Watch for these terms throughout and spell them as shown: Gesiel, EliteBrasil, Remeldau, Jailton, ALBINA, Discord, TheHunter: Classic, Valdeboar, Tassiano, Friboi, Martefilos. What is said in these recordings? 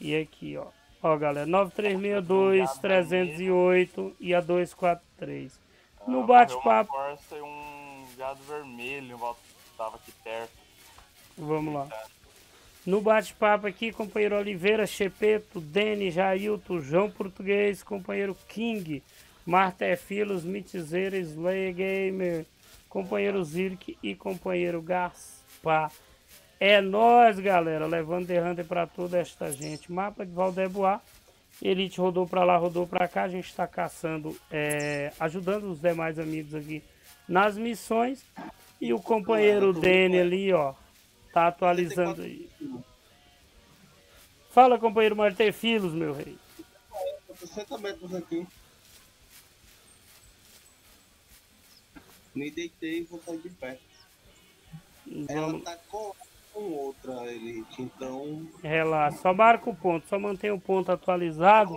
E aqui, ó. Ó, galera, 9362, 308 e a 243. No bate-papo. Tem um gado vermelho, tava aqui perto. Vamos lá. No bate-papo aqui, companheiro Oliveira, Chepeto, Dene, Jailton, João Português, companheiro King, Marta Filos, Mitzeira, Slayer Gamer, companheiro Zirk e companheiro Gaspar. É nós, galera, levando The Hunter pra toda esta gente. Mapa de Valdeboar, Elite rodou pra lá, rodou pra cá. A gente tá caçando, ajudando os demais amigos aqui nas missões. E o companheiro Dene ali, ó, tá atualizando aí. Fala, companheiro Martefilos, meu rei. Você também tá aqui. Me deitei e vou sair de pé. Ela tá com outra elite, então... Relaxa, só marca o ponto, só mantém o ponto atualizado,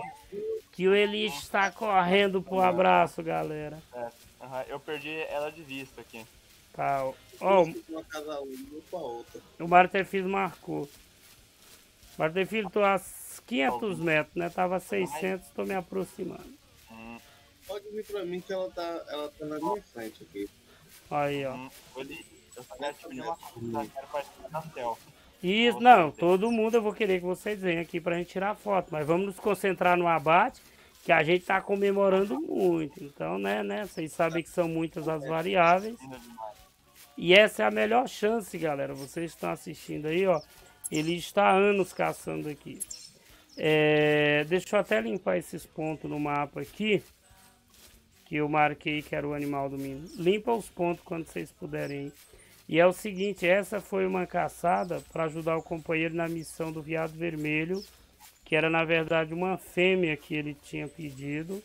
que o elite está correndo pro abraço, galera. É, eu perdi ela de vista aqui. Tá, ó, o Martefil marcou. Martefil, tô a 500 metros, né? Tava a 600, tô me aproximando. Pode vir pra mim que ela tá na minha frente aqui. Aí, ó. Eu só quero te pedir uma coisa, eu quero participar da selfie. Isso, não, todo mundo eu vou querer que vocês venham aqui pra gente tirar foto, mas vamos nos concentrar no abate, que a gente tá comemorando muito, então, né, vocês sabem que são muitas as variáveis, e essa é a melhor chance, galera, vocês estão assistindo aí, ó, ele está há anos caçando aqui. Deixa eu até limpar esses pontos no mapa aqui, que eu marquei que era o animal do menino. Limpa os pontos quando vocês puderem. E é o seguinte, essa foi uma caçada para ajudar o companheiro na missão do veado vermelho, que era na verdade uma fêmea que ele tinha pedido,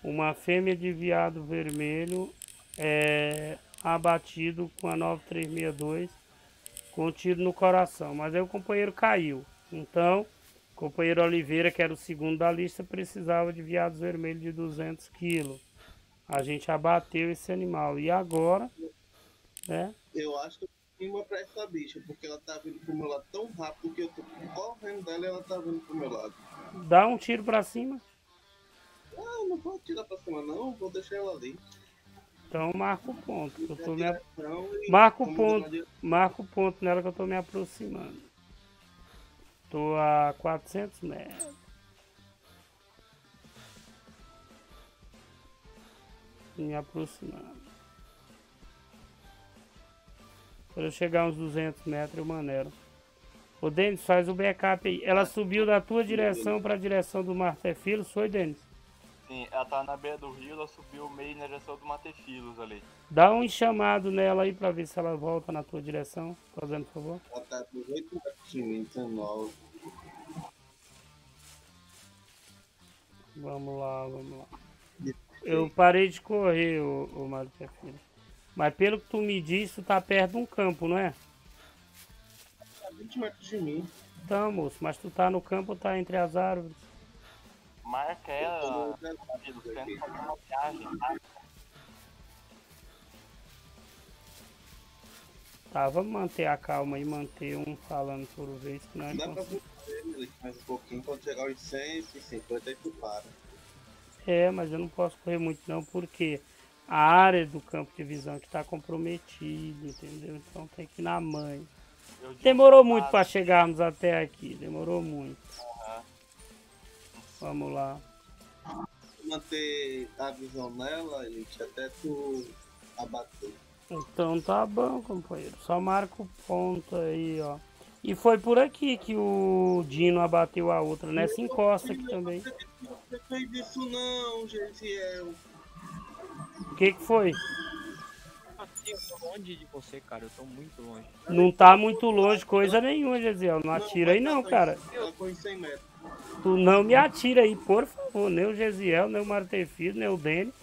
uma fêmea de veado vermelho abatido com a 9362 com um tiro no coração, mas aí o companheiro caiu. Então, o companheiro Oliveira, que era o segundo da lista, precisava de veados vermelhos de 200 kg. A gente abateu esse animal e agora... Eu acho que eu tenho uma pra essa bicha, porque ela tá vindo pro meu lado tão rápido que eu tô correndo dela e ela tá vindo pro meu lado. Dá um tiro pra cima? Não, não vou tirar pra cima não, vou deixar ela ali. Então marca o ponto. Eu tô marca o ponto nela que eu tô me aproximando. Tô a 400 metros. Me aproximando. Quando eu chegar a uns 200 metros, eu maneiro. Ô, Denis, faz o backup aí. Ela subiu da tua direção para a direção do Martefilos, foi, Denis? Sim, ela tá na beira do rio, ela subiu meio na direção do Martefilos ali. Dá um chamado nela aí para ver se ela volta na tua direção, fazendo por favor. Ela tá 18 metros. Vamos lá, vamos lá. Eu parei de correr, o Martefilos. Mas pelo que tu me disse, tu tá perto de um campo, não é? Tá 20 metros de mim. Então, moço, mas tu tá no campo ou tá entre as árvores? Marca ela, filho, você não tá numa viagem, tá? Tá, vamos manter a calma e manter um falando por vez, que nós conseguimos. Dá pra mais um pouquinho, quando chegar aos 100, 150 aí tu para. É, mas eu não posso correr muito não, porque... a área do campo de visão que está comprometida, entendeu? Então tem que ir na mãe. Demorou muito para chegarmos até aqui, demorou muito. Vamos lá. Manter a visão nela, gente, até tu abater. Então tá bom, companheiro. Só marca o ponto aí, ó. E foi por aqui que o Dino abateu a outra, né? Se encosta aqui também. Não fez isso não, gente, O que foi? Eu tô longe de você, cara. Eu tô muito longe. Não tá muito longe coisa nenhuma, Gesiel. Não atira aí não, cara. Tu não me atira aí, por favor. Nem o Gesiel, nem o Martefido, nem o Dene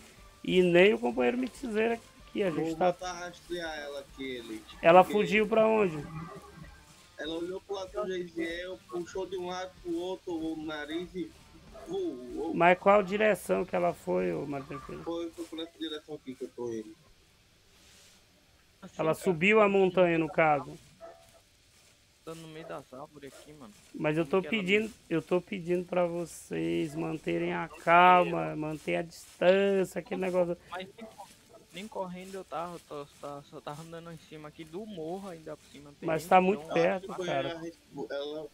e nem o companheiro Mitizeira aqui. A gente tá... rastrear ela aqui, Elite. Ela fugiu pra onde? Ela olhou pro lado do Gesiel, puxou de um lado pro outro o nariz e Vou. Mas qual direção que ela foi, ô Martin? Foi por essa direção aqui que eu tô indo. Ela subiu a montanha, no caso. Tá no meio das árvores aqui, mano. Mas eu tô pedindo pra vocês manterem a calma, manter a distância, aquele negócio. Mas nem correndo eu tava, só tava andando em cima aqui do morro ainda por cima. Mas tá muito perto, cara. Ela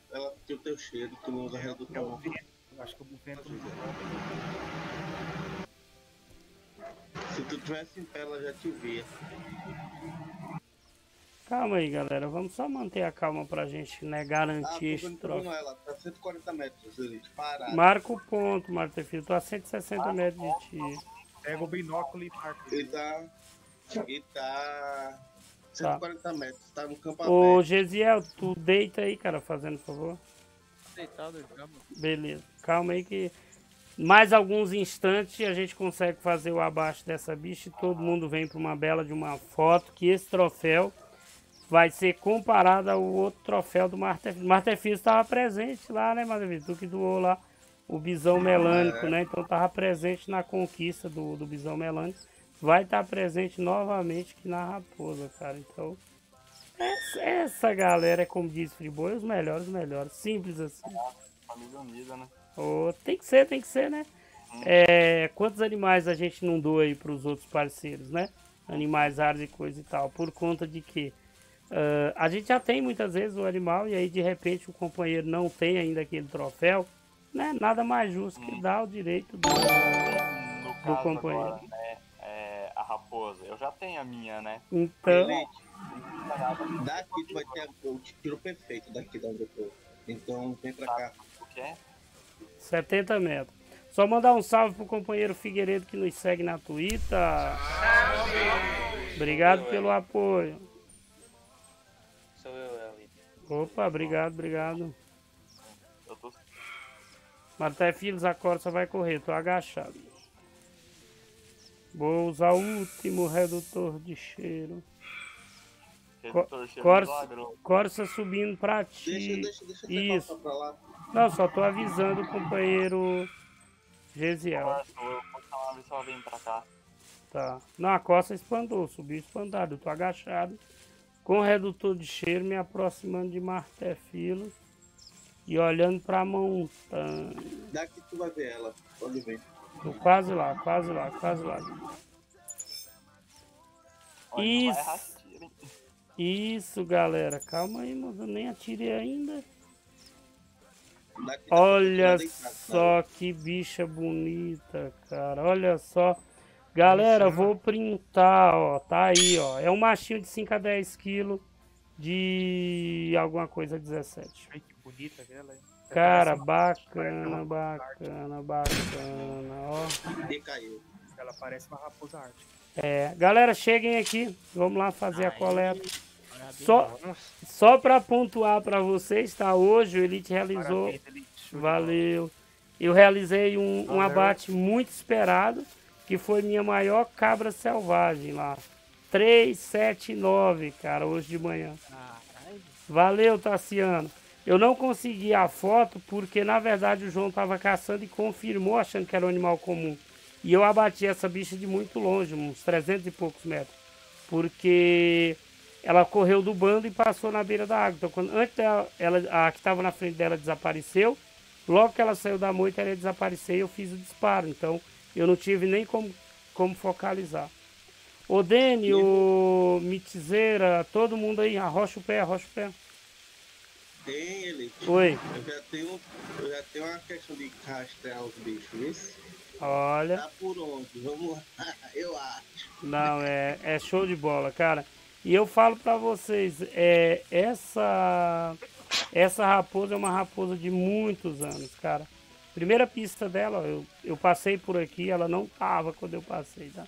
tem o teu cheiro, tu não usa real do teu ouvido. Eu acho que eu vou ver. Se tu tivesse em pé, ela já te via. Calma aí, galera. Vamos só manter a calma pra gente, né, garantir esse troço. Ela tá a 140 metros, gente. Parado. Marca o ponto, Marta Filho. Tô a 160 metros de ti. Pega o binóculo e marca. Ele tá 140 metros. Tá no campo aberto. Ô, Gesiel, tu deita aí, cara, fazendo por favor. Deitado, calma. Beleza. Calma aí que... Mais alguns instantes a gente consegue fazer o abaixo dessa bicha e todo mundo vem para uma bela de uma foto que esse troféu vai ser comparado ao outro troféu do Martefício. O Martefício estava presente lá, né, Martefício? Tu que doou lá o bisão melânico, né? Então estava presente na conquista do bisão melânico. Vai estar presente novamente aqui na raposa, cara. Então, essa galera, como diz Friboi, os melhores. Simples assim. Família unida, né? Oh, tem que ser, né? É, quantos animais a gente não doa aí para os outros parceiros, né? Animais raros e coisa e tal. Por conta de que a gente já tem muitas vezes o animal e aí de repente o companheiro não tem ainda aquele troféu, né? Nada mais justo que dar o direito do companheiro. Agora, né? A raposa, eu já tenho a minha, né? Então... Daqui tu vai ter o tiro perfeito daqui da onde eu tô. Então vem pra cá. O que é? 70 metros. Só mandar um salve pro companheiro Figueiredo que nos segue na Twitter. Salve! Obrigado pelo apoio. Sou eu, Eli. Opa, obrigado. Eu tô... Marta Filhos, a corda só vai correr, tô agachado. Vou usar o último redutor de cheiro. Corsa subindo pra ti. Deixa eu passar pra lá. Não, só tô avisando o companheiro Gesiel. Corsa, eu posso dar uma só vem pra cá. Tá. Não, a Corsa expandou, subiu expandado. Eu tô agachado com o redutor de cheiro, me aproximando de Martefilo e olhando pra montanha. Daqui tu vai ver ela, pode ver. Tô quase lá. Olha, isso. Isso, galera. Calma aí, mas eu nem atirei ainda. Olha só que bicha bonita, cara. Olha só. Galera, vou printar, ó. Tá aí, ó. É um machinho de 5 a 10 quilos de alguma coisa 17. Ai, que bonita ela, hein? Cara, bacana, ó. E caiu. Ela parece uma raposa ártica. É, galera, cheguem aqui, vamos lá fazer a coleta. Só para pontuar para vocês, tá? Hoje o Elite realizou, parabéns, Elite. Valeu, eu realizei um abate muito esperado, que foi minha maior cabra selvagem lá, 379, cara, hoje de manhã. Valeu, Tassiano. Eu não consegui a foto porque, na verdade, o João tava caçando e confirmou achando que era um animal comum. E eu abati essa bicha de muito longe, uns 300 e poucos metros. Porque ela correu do bando e passou na beira da água. Então, quando, antes dela, a que estava na frente dela desapareceu. Logo que ela saiu da moita, ela ia desaparecer e eu fiz o disparo. Então, eu não tive nem como focalizar. Ô, Deni, ô, Mitizeira, todo mundo aí, arrocha o pé. Tem, ele. Oi. Eu já tenho uma questão de rastrear os bichos, isso? Olha. Tá por onde? Vamos lá, eu acho. Não, é show de bola, cara. E eu falo pra vocês, essa raposa é uma raposa de muitos anos, cara. Primeira pista dela, ó, eu passei por aqui, ela não tava quando eu passei, tá?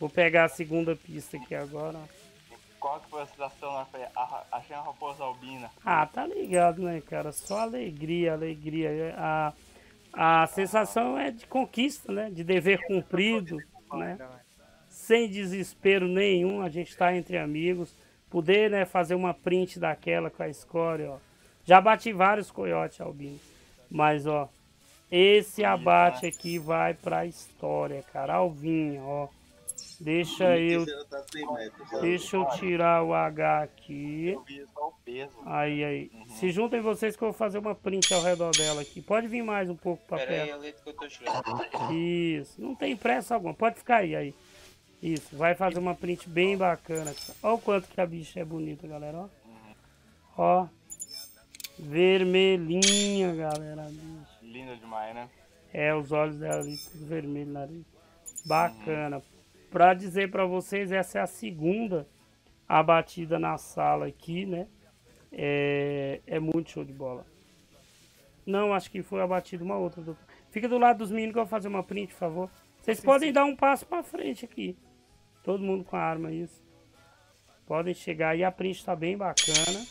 Vou pegar a segunda pista aqui agora. Qual que foi a situação? Achei uma raposa albina. Ah, tá ligado, né, cara? Só alegria. A sensação é de conquista, né? De dever cumprido, né? Sem desespero nenhum, a gente tá entre amigos. Poder, né, fazer uma print daquela com a escória, ó. Já bati vários coiotes, albino. Mas, ó, Esse abate aqui vai pra história, cara. Alvinho, ó. Deixa eu tirar o H aqui. Aí, aí. Se juntem vocês que eu vou fazer uma print ao redor dela aqui. Pode vir mais um pouco pra perto. Isso. Não tem pressa alguma. Pode ficar aí, aí. Isso. Vai fazer uma print bem bacana. Olha o quanto que a bicha é bonita, galera. Ó. Ó. Vermelhinha, galera. Linda demais, né? É, os olhos dela ali, tudo vermelho na areia. Bacana. Pra dizer pra vocês, essa é a segunda abatida na sala aqui, né? É muito show de bola. Não, acho que foi abatida uma outra. Fica do lado dos meninos que eu vou fazer uma print, por favor. Vocês podem dar um passo pra frente aqui. Todo mundo com a arma, isso. Podem chegar aí, a print tá bem bacana.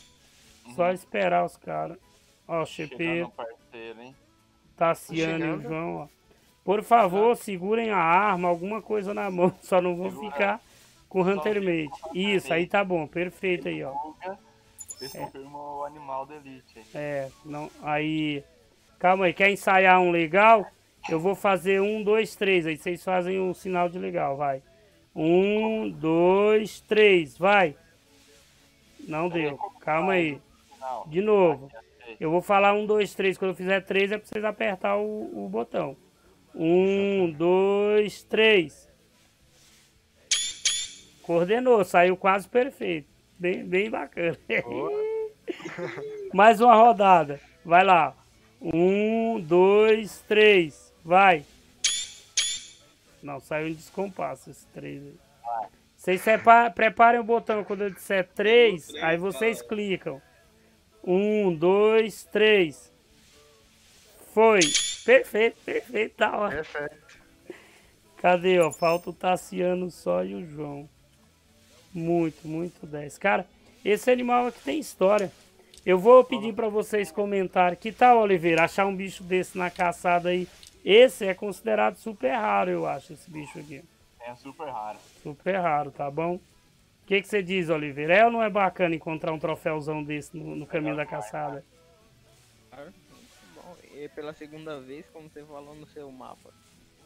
Só esperar os caras. Ó, o Chepeiro, Tassiano e o João, ó. Por favor, segurem a arma, alguma coisa na mão, só não vou ficar com o Hunter Mate. Isso, aí tá bom, perfeito aí, ó. Desconfirmou o animal da elite. É, não, aí... Calma aí, quer ensaiar um legal? Eu vou fazer 1, 2, 3, aí vocês fazem um sinal de legal, vai. 1, 2, 3, vai. Não deu, calma aí. De novo. Eu vou falar 1, 2, 3, quando eu fizer 3 é pra vocês apertar o botão. 1, 2, 3. Coordenou, saiu quase perfeito. Bem bacana. Mais uma rodada. Vai lá. 1, 2, 3. Vai. Não, saiu um descompasso esse 3 aí. Vocês preparem o botão quando eu disser 3, aí vocês clicam. 1, 2, 3. Foi. Perfeito, perfeito, da hora. Perfeito. Cadê, ó? Falta o Tassiano só e o João. Muito 10. Cara, esse animal aqui tem história. Eu vou pedir pra vocês comentarem. Que tal, Oliveira, achar um bicho desse na caçada aí? Esse é considerado super raro, eu acho, esse bicho aqui. É super raro. Super raro, tá bom? O que você diz, Oliveira? É ou não é bacana encontrar um troféuzão desse no caminho da caçada? Pela segunda vez, como você falou no seu mapa.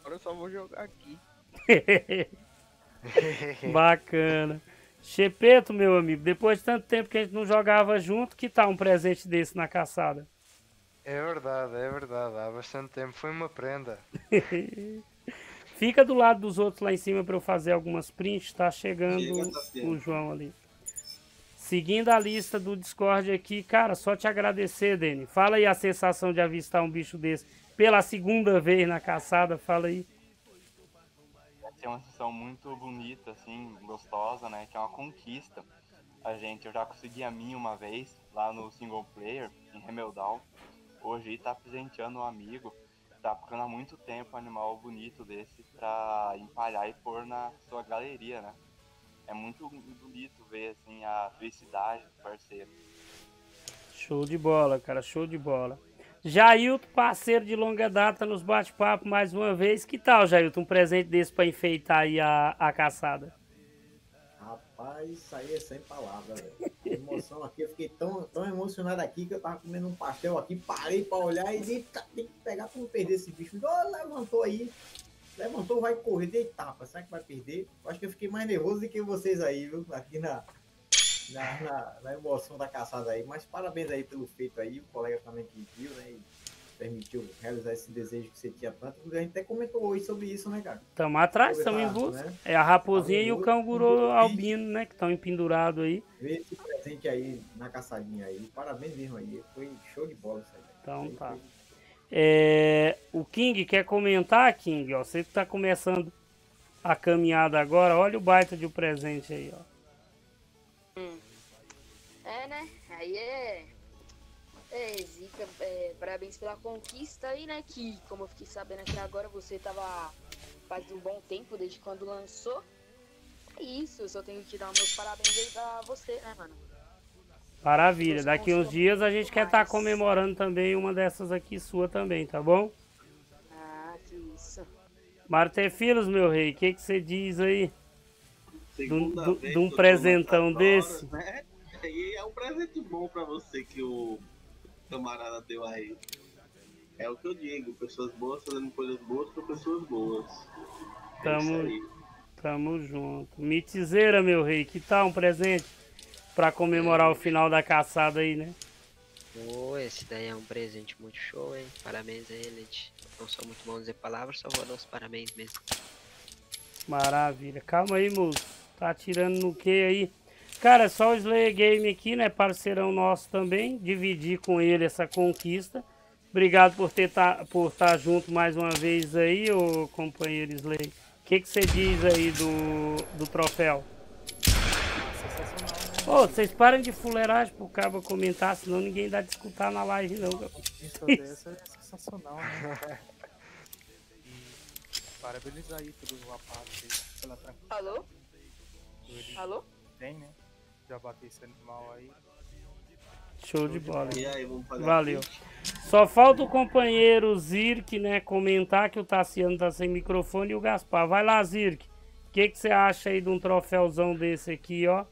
Agora eu só vou jogar aqui. Bacana. Chepeto, meu amigo, depois de tanto tempo que a gente não jogava junto, que tal um presente desse na caçada? É verdade, há bastante tempo foi uma prenda. Fica do lado dos outros lá em cima para eu fazer algumas prints, tá chegando o João ali. Seguindo a lista do Discord aqui, cara, só te agradecer, Deni. Fala aí a sensação de avistar um bicho desse pela segunda vez na caçada, fala aí. É uma sensação muito bonita, assim, gostosa, né? Que é uma conquista. Eu já consegui a minha uma vez, lá no single player, em Remeldau. Hoje tá presenteando um amigo, tá procurando há muito tempo um animal bonito desse pra empalhar e pôr na sua galeria, né? É muito bonito ver, assim, a felicidade do parceiro. Show de bola, cara, show de bola. Jailton, parceiro de longa data nos bate-papo mais uma vez. Que tal, Jailton, um presente desse pra enfeitar aí a caçada? Rapaz, isso aí é sem palavras, velho. A emoção aqui, eu fiquei tão emocionado aqui que eu tava comendo um pastel aqui, parei pra olhar e disse, tem que pegar pra não perder esse bicho. Oh, levantou aí. Levantou, vai correr, dei tapa, será que vai perder? Eu acho que eu fiquei mais nervoso do que vocês aí, viu? Aqui na emoção da caçada aí. Mas parabéns aí pelo feito aí, o colega também que viu, né? E permitiu realizar esse desejo que você tinha tanto. A gente até comentou hoje sobre isso, né, cara? Estamos atrás, estamos em busca. Né? É a raposinha e o canguru albino, né? Que estão empendurados aí. Vê esse presente aí na caçadinha aí. Parabéns mesmo aí. Foi show de bola isso aí. Então aí, tá. O King quer comentar, King, ó, você que tá começando a caminhada agora, olha o baita de um presente aí, ó. É, né? Aí Zica, parabéns pela conquista aí, né? Que, como eu fiquei sabendo aqui agora, você tava faz um bom tempo desde quando lançou. É isso, eu só tenho que dar meus parabéns aí pra você, né, mano? Maravilha, daqui uns dias a gente quer estar comemorando também uma dessas aqui sua também, tá bom? Ah, que isso. Martefilos, meu rei, o que você diz aí? De um presentão desse? Né? E é um presente bom pra você que o camarada deu aí. É o que eu digo, pessoas boas fazendo coisas boas para pessoas boas. É tamo junto. Mitizeira, meu rei, que tal um presente para comemorar o final da caçada aí, né? Oh, esse daí é um presente muito show, hein? Parabéns aí, Leite. Não sou muito bom dizer palavras, só vou dar os parabéns mesmo. Maravilha. Calma aí, moço. Tá atirando no que aí? Cara, só o Slayer Game aqui, né? Parceirão nosso também. Dividir com ele essa conquista. Obrigado por estar junto mais uma vez aí, ô companheiro Slayer. O que você diz aí do troféu? Sensacional, né? Ô, vocês parem de fuleiragem pro cabo comentar, senão ninguém dá de escutar na live, não. Isso é sensacional, né? Parabenizar aí pelos rapazes pela tranquilidade. Alô? Alô? Tem, né? Já bateu esse animal aí. Show de bola. E aí, vamos fazer. Valeu. Só falta o companheiro Zirk, né, comentar que o Tassiano tá sem microfone e o Gaspar. Vai lá, Zirk. O que você acha aí de um troféuzão desse aqui, ó?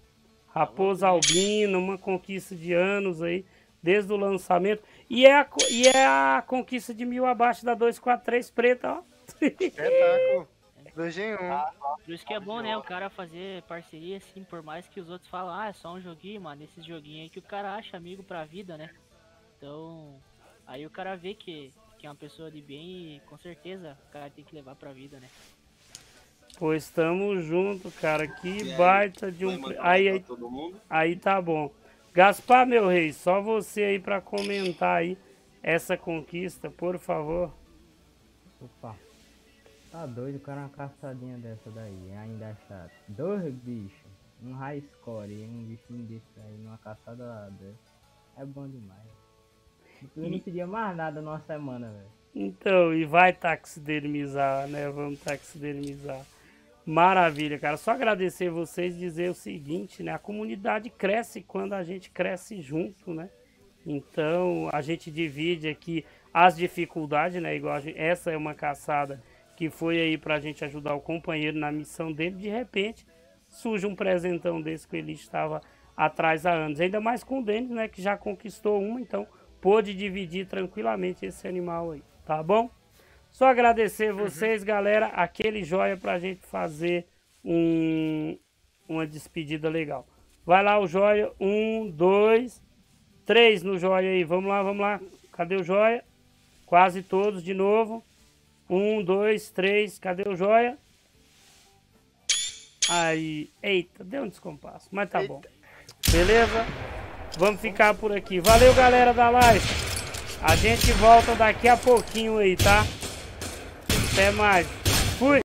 Raposa albina, uma conquista de anos aí, desde o lançamento. E é a conquista de 1000 abaixo da 243 preta, ó. Espetáculo. 2 em 1. Por isso que é bom, né, o cara fazer parceria assim, por mais que os outros falam, ah, é só um joguinho, mano, esses joguinhos aí que o cara acha amigo pra vida, né? Então, aí o cara vê que é uma pessoa de bem e com certeza o cara tem que levar pra vida, né? Pois tamo junto, cara, que baita de um... Aí tá bom. Gaspar, meu rei, só você aí pra comentar aí essa conquista, por favor. Opa. Tá doido, o cara é uma caçadinha dessa daí, ainda chato. 2 bichos, um high score e um bichinho desse aí numa caçada lá, velho. É bom demais. Eu não queria mais nada numa semana, velho. Então, e vai taxidermizar, né? Vamos taxidermizar. Maravilha, cara. Só agradecer vocês e dizer o seguinte, né? A comunidade cresce quando a gente cresce junto, né? Então, a gente divide aqui as dificuldades, né? Igual essa é uma caçada que foi aí pra gente ajudar o companheiro na missão dele, de repente surge um presentão desse que ele estava atrás há anos. Ainda mais com o Denis, né, que já conquistou uma, então pôde dividir tranquilamente esse animal aí, tá bom? Só agradecer vocês, galera, aquele joia pra gente fazer uma despedida legal. Vai lá o joia, 1, 2, 3 no joia aí, vamos lá, cadê o joia? Quase todos de novo. 1, 2, 3, cadê o joia? Aí, eita, deu um descompasso, mas tá bom. Beleza? Vamos ficar por aqui. Valeu, galera da live. A gente volta daqui a pouquinho aí, tá? Até mais. Fui!